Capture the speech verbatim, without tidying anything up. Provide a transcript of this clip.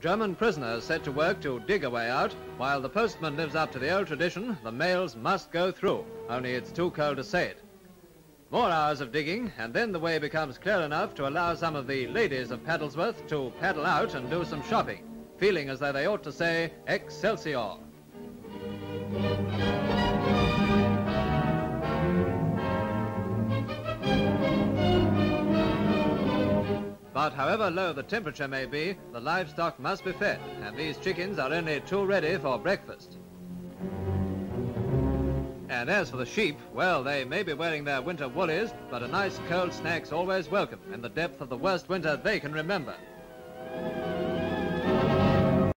German prisoners set to work to dig a way out. While the postman lives up to the old tradition, the mails must go through, only it's too cold to say it. More hours of digging, and then the way becomes clear enough to allow some of the ladies of Paddlesworth to paddle out and do some shopping, feeling as though they ought to say, Excelsior. But however low the temperature may be, the livestock must be fed, and these chickens are only too ready for breakfast. And as for the sheep, well, they may be wearing their winter woolies, but a nice cold snack's always welcome in the depth of the worst winter they can remember.